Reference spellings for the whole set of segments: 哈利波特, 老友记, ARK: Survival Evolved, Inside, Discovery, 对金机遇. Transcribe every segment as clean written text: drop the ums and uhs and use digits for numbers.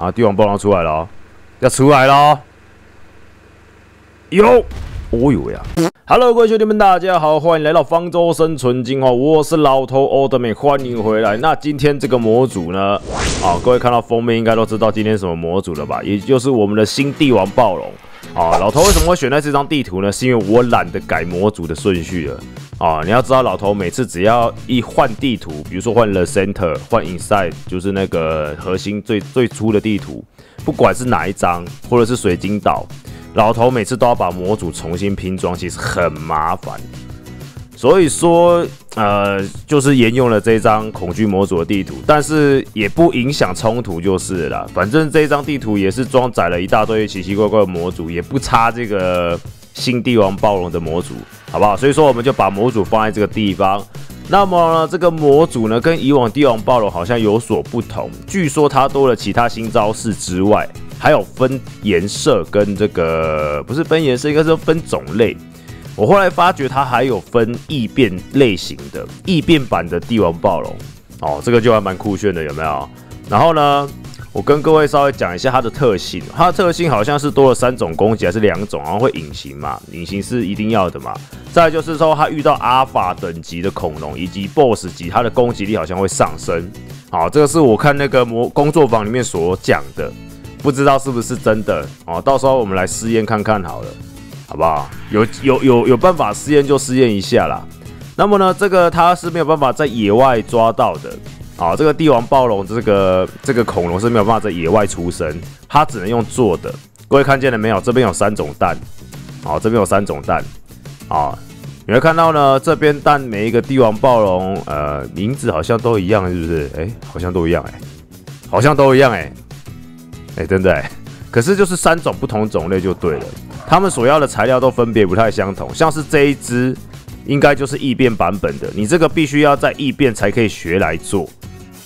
啊，帝王暴浪出来了、哦，要出来了、哦。有，哦呦呀！ Hello， 各位兄弟们，大家好，欢迎来到方舟生存进化，我是老头欧德美，欢迎回来。那今天这个模组呢，啊，各位看到封面应该都知道今天什么模组了吧？也就是我们的新帝王暴龙。啊，老头为什么会选在这张地图呢？是因为我懒得改模组的顺序了。 啊、哦，你要知道，老头每次只要一换地图，比如说换了 Center， 换 Inside， 就是那个核心最初的地图，不管是哪一张，或者是水晶岛，老头每次都要把模组重新拼装，其实很麻烦。所以说，就是沿用了这张恐惧模组的地图，但是也不影响冲突就是了啦。反正这张地图也是装载了一大堆奇奇怪怪的模组，也不差这个。 新帝王暴龙的模组，好不好？所以说我们就把模组放在这个地方。那么呢，这个模组呢，跟以往帝王暴龙好像有所不同。据说它多了其他新招式之外，还有分颜色跟这个不是分颜色，应该是分种类。我后来发觉它还有分异变类型的异变版的帝王暴龙哦，这个就还蛮酷炫的，有没有？然后呢？ 我跟各位稍微讲一下它的特性，它的特性好像是多了3种攻击还是2种，然后会隐形嘛，隐形是一定要的嘛。再來就是说，它遇到阿法等级的恐龙以及 BOSS 级，它的攻击力好像会上升。好，这个是我看那个工作坊里面所讲的，不知道是不是真的哦。到时候我们来试验看看好了，好不好？有办法试验就试验一下啦。那么呢，这个它是没有办法在野外抓到的。 啊、哦，这个帝王暴龙，这个恐龙是没有办法在野外出生，它只能用做的。各位看见了没有？这边有3种蛋，啊、哦，这边有3种蛋，啊、哦，你会看到呢，这边蛋每一个帝王暴龙，名字好像都一样，是不是？哎，好像都一样，哎，好像都一样，哎，哎，真的哎。可是就是3种不同种类就对了，它们所要的材料都分别不太相同，像是这一只，应该就是异变版本的，你这个必须要在异变才可以学来做。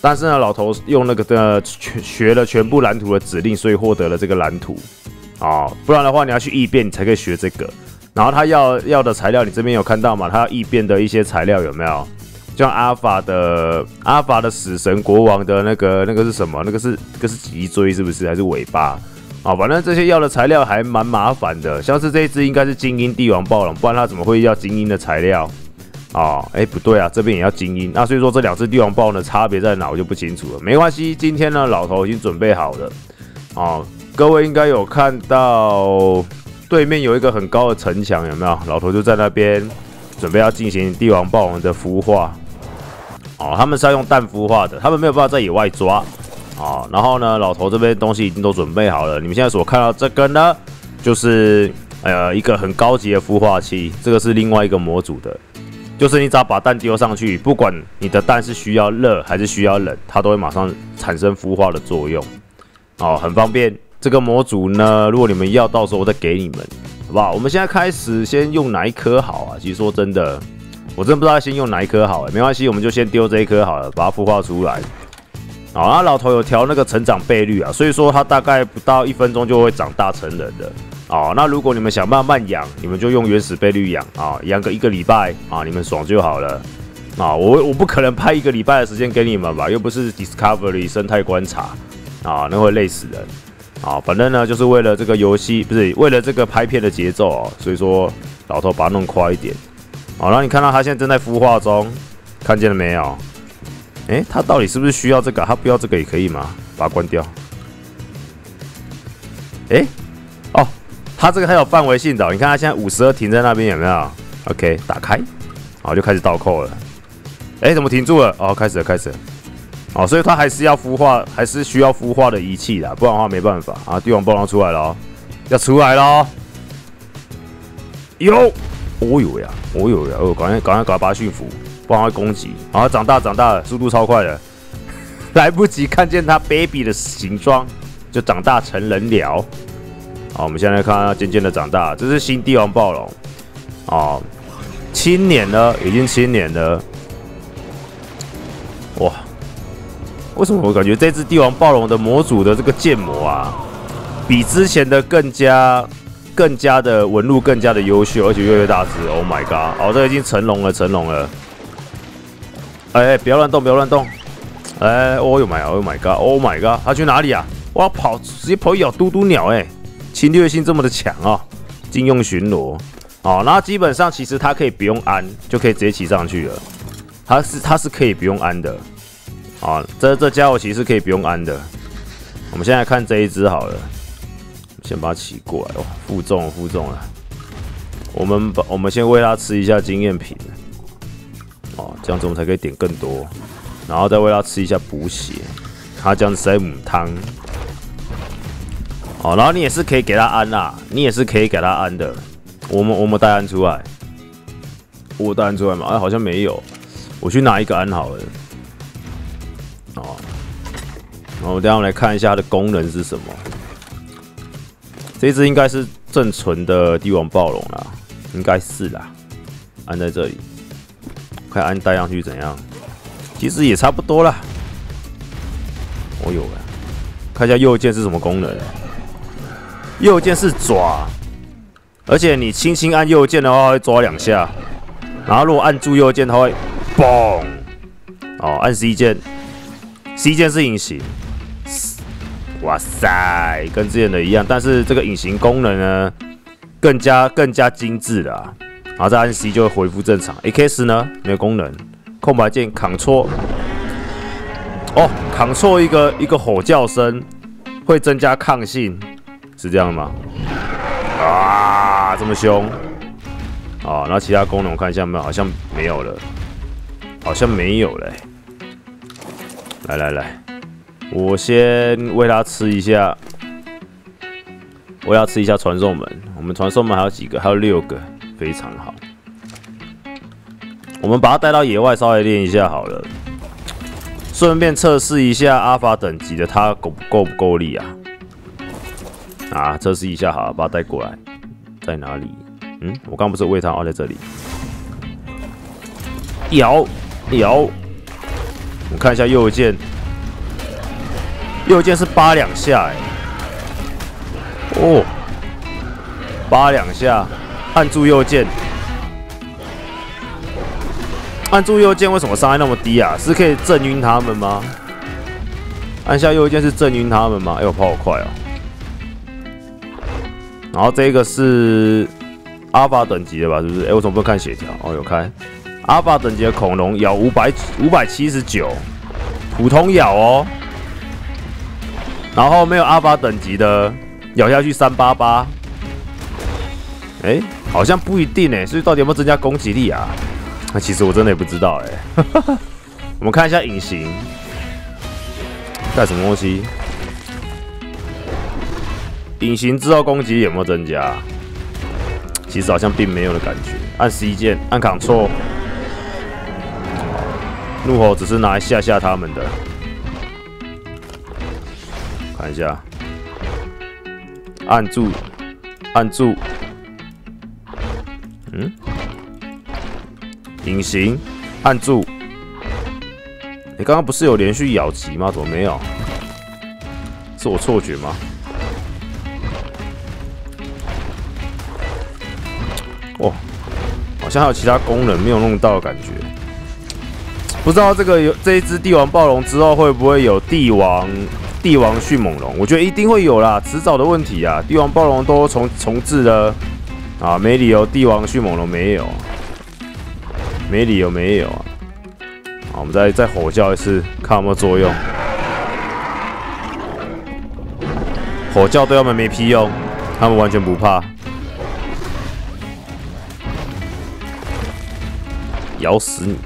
但是呢，老头用那个学了全部蓝图的指令，所以获得了这个蓝图啊、哦。不然的话，你要去异变，你才可以学这个。然后他要的材料，你这边有看到吗？他要异变的一些材料有没有？像阿法的死神国王的那个是什么？那个是脊椎是不是？还是尾巴？啊、哦，反正这些要的材料还蛮麻烦的。像是这一只应该是精英帝王暴龙，不然他怎么会要精英的材料？ 哦，哎、欸，不对啊，这边也要精英。那所以说这2只帝王暴龙的差别在哪，我就不清楚了。没关系，今天呢，老头已经准备好了。哦，各位应该有看到对面有一个很高的城墙，有没有？老头就在那边准备要进行帝王暴龙的孵化。哦，他们是要用蛋孵化的，他们没有办法在野外抓。哦，然后呢，老头这边东西已经都准备好了。你们现在所看到这个呢，就是一个很高级的孵化器，这个是另外一个模组的。 就是你只要把蛋丢上去，不管你的蛋是需要热还是需要冷，它都会马上产生孵化的作用，哦，很方便。这个模组呢，如果你们要，到时候我再给你们，好不好？我们现在开始，先用哪一颗好啊？其实说真的，我真的不知道先用哪一颗好、欸，没关系，我们就先丢这一颗好了，把它孵化出来。好、哦，那老头有调那个成长倍率啊，所以说它大概不到1分钟就会长大成人的。 哦，那如果你们想慢慢养，你们就用原始倍率养啊，养个1个礼拜啊，你们爽就好了。啊，我不可能拍1个礼拜的时间给你们吧，又不是 Discovery 生态观察啊，那会累死人。啊，反正呢，就是为了这个游戏，不是为了这个拍片的节奏哦，所以说老头把它弄快一点。好、啊，那你看到它现在正在孵化中，看见了没有？哎，它到底是不是需要这个？它不要这个也可以吗？把它关掉。哎，哦。 它这个还有范围性的、哦，你看它现在52停在那边有没有 ？OK， 打开，好就开始倒扣了。哎、欸，怎么停住了？哦，开始了。哦，所以它还是要孵化，还是需要孵化的仪器啦，不然的话没办法啊。帝王暴龙出来了、哦，要出来了、哦。哟，哦呦呀，哦呦呀，哦，赶快把它驯服，不然会攻击。啊，长大了，速度超快了，来不及看见它 baby 的形状，就长大成人了。 好，我们现在看它渐渐的长大，这是新帝王暴龙哦，青年了，已经青年了。哇，为什么我感觉这只帝王暴龙的模组的这个建模啊，比之前的更加的纹路更加的优秀，而且越来越大只。Oh my god！ 哦，这已经成龙了。哎、欸，不要乱动，不要乱动。哎、欸，哦呦妈呀 ！Oh my god！Oh my god！ 它去哪里啊？我要跑，直接跑一咬嘟嘟鸟，哎，侵略性这么的强啊！禁用巡逻，哦，然后基本上其实它可以不用鞍就可以直接骑上去了，它是可以不用鞍的，啊、哦，这家伙其实可以不用鞍的。我们现在看这一只好了，先把它骑过来，哦，负重了。我们先喂它吃一下经验品，哦，这样子我们才可以点更多，然后再喂它吃一下补血。 他这样子塞母汤，好，然后你也是可以给他安啦、啊，你也是可以给他安的。我们带安出来，我带安出来嘛？哎，好像没有，我去拿一个安好了。哦，然后我等一下我们来看一下它的功能是什么。这只应该是正纯的帝王暴龙啦，应该是啦。安在这里，看安带上去怎样？其实也差不多啦。 我有了，看一下右键是什么功能。右键是抓，而且你轻轻按右键的话会抓两下，然后如果按住右键，它会嘣。哦，按 C 键 ，C 键是隐形。哇塞，跟之前的一样，但是这个隐形功能呢，更加精致啦。然后再按 C 就会恢复正常。AKS 呢没有功能，空白键 Ctrl。 哦，扛错一个吼叫声，会增加抗性，是这样吗？啊，这么凶！啊，然后其他功能我看一下有没有，好像没有了，好像没有了、欸。来，我先喂它吃一下，我要吃一下传送门。我们传送门还有几个？还有6个，非常好。我们把它带到野外，稍微练一下好了。 顺便测试一下阿法等级的它够不够力啊？啊，测试一下好了，把它带过来，在哪里？嗯，我刚不是喂它哦，在这里。摇，我看一下右键，右键是8两下哎、欸，哦，8两下，按住右键。 按住右键为什么伤害那么低啊？是可以震晕他们吗？按下右键是震晕他们吗？哎、欸，我跑好快哦、喔。然后这个是阿法等级的吧？是不是？哎、欸，我怎么不能看血条？哦，有开。阿法等级的恐龙咬579，普通咬哦、喔。然后没有阿法等级的咬下去388。哎，好像不一定哎、欸，所以到底有没有增加攻击力啊？ 那其实我真的也不知道哎、欸，我们看一下隐形带什么东西。隐形之后攻击有没有增加？其实好像并没有的感觉。按 C 键，按 Ctrl。怒吼只是拿来吓吓他们的。看一下，按住，嗯。 隐形，按住。你刚刚不是有连续咬击吗？怎么没有？是我错觉吗？哇，好像还有其他功能没有弄到的感觉。不知道这个有这一只帝王暴龙之后会不会有帝王迅猛龙？我觉得一定会有啦，迟早的问题啊。帝王暴龙都重置了啊，没理由帝王迅猛龙没有。 没理由没有啊！好，我们再吼叫一次，看有没有作用。吼叫对他们没屁用，他们完全不怕。咬死你！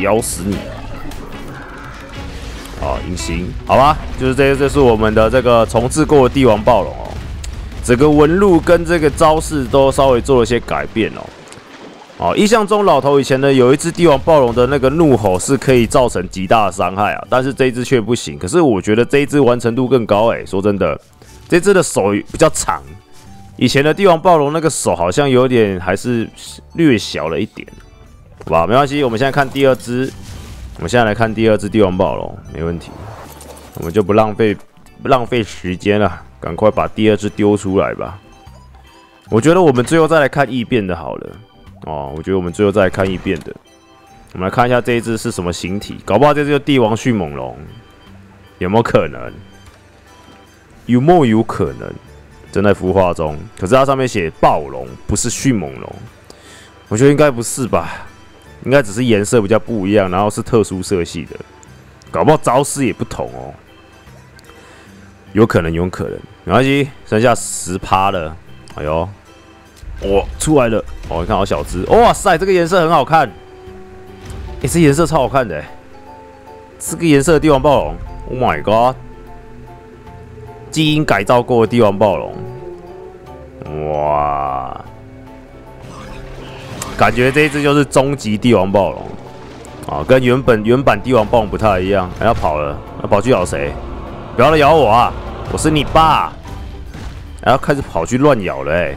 咬死你！好，隐形，好吧，就是这是我们的这个重置过的帝王暴龙哦。整个纹路跟这个招式都稍微做了些改变哦。 哦，印象中老头以前呢有一只帝王暴龙的那个怒吼是可以造成极大的伤害啊，但是这一只却不行。可是我觉得这一只完成度更高哎、欸，说真的，这只的手比较长，以前的帝王暴龙那个手好像有点还是略小了一点，好吧，没关系。我们现在看第二只，我们现在来看第二只帝王暴龙，没问题，我们就不浪费时间了，赶快把第二只丢出来吧。我觉得我们最后再来看异变的好了。 哦，我觉得我们最后再来看一遍的。我们来看一下这一只是什么形体，搞不好这只就帝王迅猛龙，有没有可能？有没有可能正在孵化中？可是它上面写暴龙，不是迅猛龙，我觉得应该不是吧？应该只是颜色比较不一样，然后是特殊色系的，搞不好招式也不同哦。有可能，有可能，没关系，剩下10%了。哎呦，哇，出来了！哦，你看好小只，哇塞，这个颜色很好看，哎、欸，这颜色超好看的、欸，这个颜色的帝王暴龙 ，Oh my god！ 基因改造过的帝王暴龙，哇！感觉这一只就是终极帝王暴龙啊，跟原版帝王暴龙不太一样。要跑了，要跑去咬谁？不要来咬我啊！我是你爸！然后开始跑去乱咬了、欸，哎，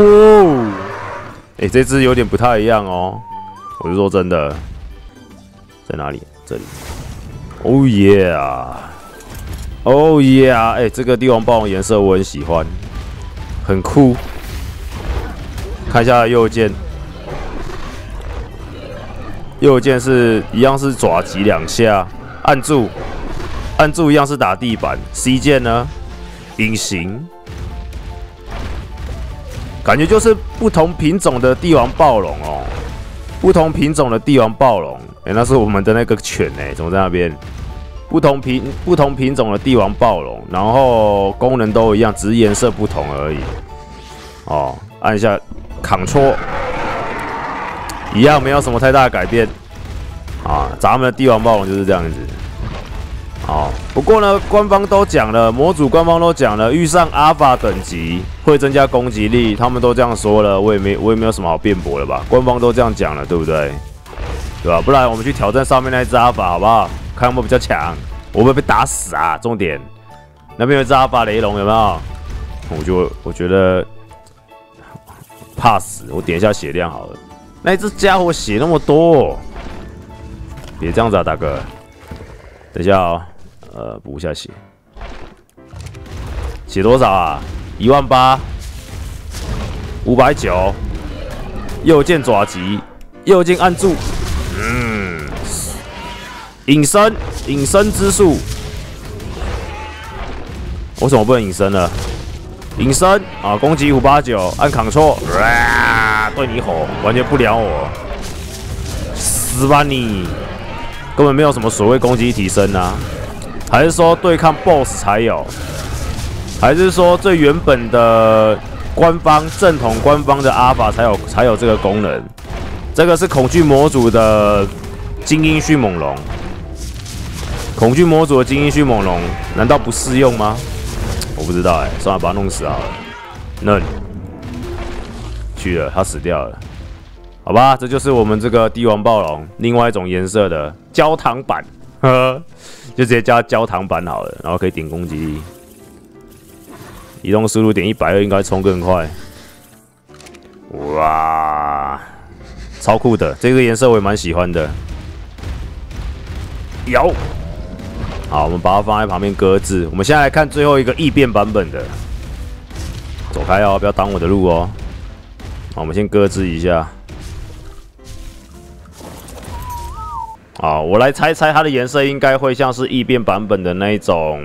哦，哎，这只有点不太一样哦。我是说真的，在哪里？这里。Oh yeah！ 哦耶啊！哎，这个帝王暴龙颜色我很喜欢，很酷。看一下右键，右键是一样是爪击2下，按住，按住一样是打地板。C 键呢，隐形。感觉就是不同品种的帝王暴龙哦，不同品种的帝王暴龙。哎，那是我们的那个犬哎、欸，怎么在那边？ 不同品种的帝王暴龙，然后功能都一样，只是颜色不同而已。哦，按一下 Ctrl， 一样没有什么太大的改变。啊，咱们的帝王暴龙就是这样子。哦，不过呢，官方都讲了，模组官方都讲了，遇上 Alpha 等级会增加攻击力，他们都这样说了，我也没有什么好辩驳的吧？官方都这样讲了，对不对？对吧？不然我们去挑战上面那一只 Alpha 好不好？ 看有没有比较强，我会不会被打死啊？重点，那边有一只阿巴雷龙，有没有？我觉得怕死，我点一下血量好了。那一只家伙血那么多、哦，别这样子啊，大哥。等一下哦，补一下血。血多少啊？18000，590。右键爪击，右键按住。嗯。 隐身，隐身之术。我怎么不能隐身了？隐身啊，攻击589，按Ctrl，对你吼，完全不鸟我，死吧你！根本没有什么所谓攻击提升啊，还是说对抗 BOSS 才有？还是说最原本的官方正统官方的 Alpha 才有这个功能？这个是恐惧模组的精英迅猛龙。 恐惧模组的精英迅猛龙难道不适用吗？我不知道哎、欸，算了，把它弄死好了。那去了，它死掉了。好吧，这就是我们这个帝王暴龙另外一种颜色的焦糖版，呵，就直接叫它焦糖版好了。然后可以点攻击力，移动速度点120，应该冲更快。哇，超酷的，这个颜色我也蛮喜欢的。咬。 好，我们把它放在旁边搁置。我们现在来看最后一个异变版本的，走开哦，不要挡我的路哦。好，我们先搁置一下。好，我来猜猜它的颜色应该会像是异变版本的那一种，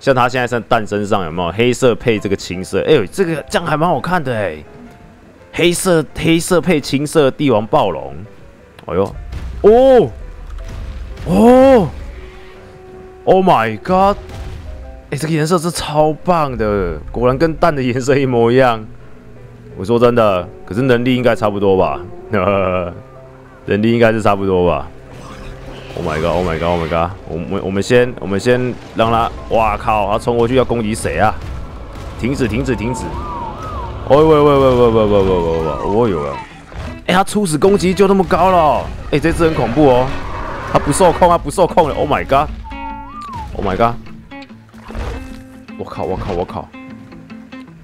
像它现在蛋身上有没有黑色配这个青色？哎呦，这个这样还蛮好看的哎，黑色配青色帝王暴龙。哎呦，哦，哦。 Oh my god！ 哎、欸，这个颜色是超棒的，果然跟蛋的颜色一模一样。我说真的，可是能力应该差不多吧？能力应该是差不多吧 ？Oh my god！Oh my god！Oh my god！ 我们先让他，哇靠！他冲过去要攻击谁啊？停止！停止！停止！喂喂喂喂喂喂喂喂喂！我有了！哎，他初始攻击就那么高了！哎，这只很恐怖哦，他不受控，他不受控了 ！Oh my god！ Oh my god！ 我靠！我靠！我靠！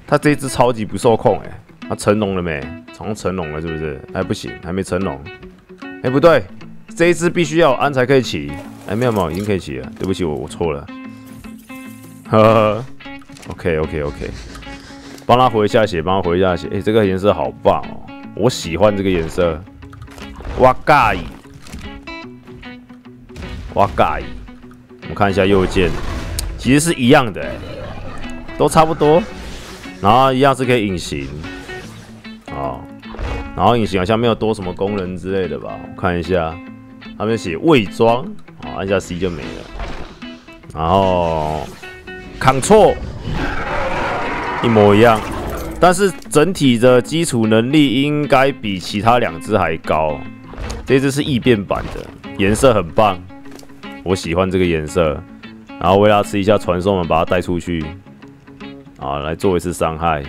他这一只超级不受控哎、欸，他成龙了没？好像成龙了是不是？哎不行，还没成龙。哎、欸、不对，这一只必须要有鞍才可以骑。哎、欸、没有没有，已经可以骑了。对不起，我错了。呵呵 ，OK， 帮他回一下血，帮他回一下血。哎、欸，这个颜色好棒哦，我喜欢这个颜色。哇嘎伊，哇嘎伊。 我看一下右键，其实是一样的、欸，都差不多。然后一样是可以隐形，哦，然后隐形好像没有多什么功能之类的吧？我看一下，他们写伪装，啊、哦，按下 C 就没了。然后 Ctrl 一模一样，但是整体的基础能力应该比其他两只还高。这只是异变版的，颜色很棒，我喜欢这个颜色。 然后为了吃一下传送门，把它带出去，啊，来做一次伤害。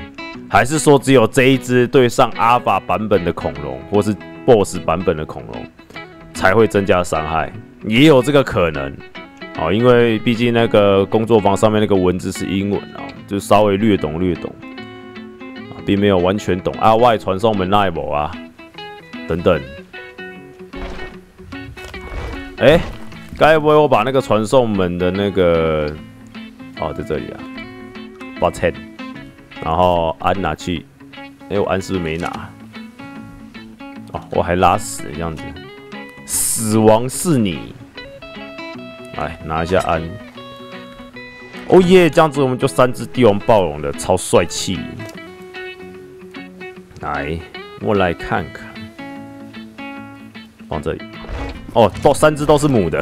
还是说只有这一只对上阿法版本的恐龙，或是 BOSS 版本的恐龙才会增加伤害？也有这个可能，啊，因为毕竟那个工作坊上面那个文字是英文啊，就稍微略懂，啊，并没有完全懂啊。外传送门那一幕啊，等等，哎。 该不会我把那个传送门的那个，哦，在这里啊 ，button， 然后按拿去，哎、欸，我按是不是没拿？哦，我还拉屎这样子，死亡是你，来拿一下按，哦耶，这样子我们就三只帝王暴龙了，超帅气。来，我来看看，放这里。 哦，都三只都是母的，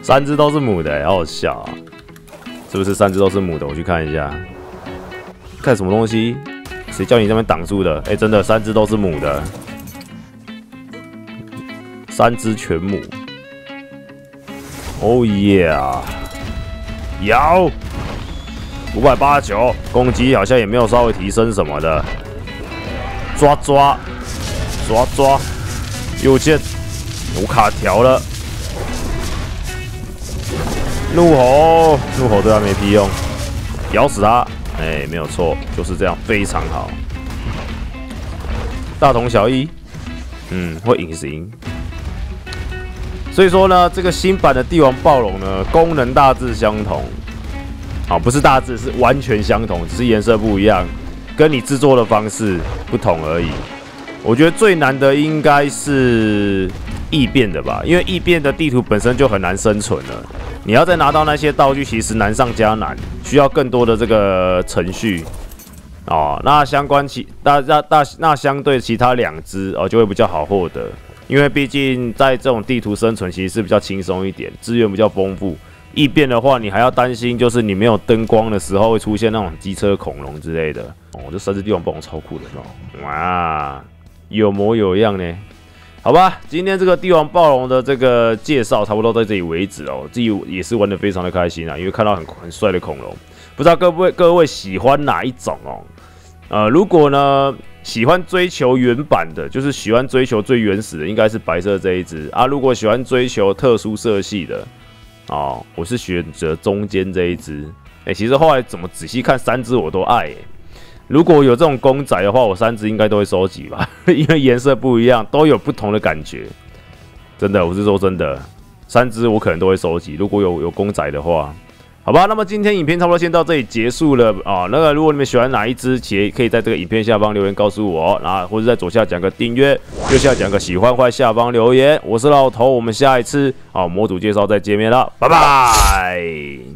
三只都是母的、欸，好好笑啊！是不是三只都是母的？我去看一下，看什么东西？谁叫你这边挡住的？哎、欸，真的，三只都是母的，三只全母。Oh yeah， 咬589攻击好像也没有稍微提升什么的，抓，右键。 我卡条了，怒吼对他没屁用，咬死他！哎、欸，没有错，就是这样，非常好，大同小异。嗯，会隐形。所以说呢，这个新版的帝王暴龙呢，功能大致相同，啊，不是大致，是完全相同，只是颜色不一样，跟你制作的方式不同而已。我觉得最难的应该是。 异变的吧，因为异变的地图本身就很难生存了，你要再拿到那些道具，其实难上加难，需要更多的这个程序哦。那相关那相对其他两只哦，就会比较好获得，因为毕竟在这种地图生存其实是比较轻松一点，资源比较丰富。异变的话，你还要担心就是你没有灯光的时候会出现那种机车恐龙之类的哦。这三只帝王暴龙超酷的哦，哇，有模有样呢。 好吧，今天这个帝王暴龙的这个介绍差不多在这里为止哦。自己也是玩得非常的开心啊，因为看到很帅的恐龙。不知道各位喜欢哪一种哦？如果呢喜欢追求原版的，就是喜欢追求最原始的，应该是白色这一只啊。如果喜欢追求特殊色系的，哦，我是选择中间这一只。哎，其实后来怎么仔细看三只我都爱、欸。 如果有这种公仔的话，我三只应该都会收集吧，因为颜色不一样，都有不同的感觉。真的，我是说真的，三只我可能都会收集。如果有公仔的话，好吧。那么今天影片差不多先到这里结束了啊。那个，如果你们喜欢哪一只，也可以在这个影片下方留言告诉我，然后或者在左下角个订阅，右下角个喜欢，或下方留言。我是老头，我们下一次啊模组介绍再见面了，拜拜。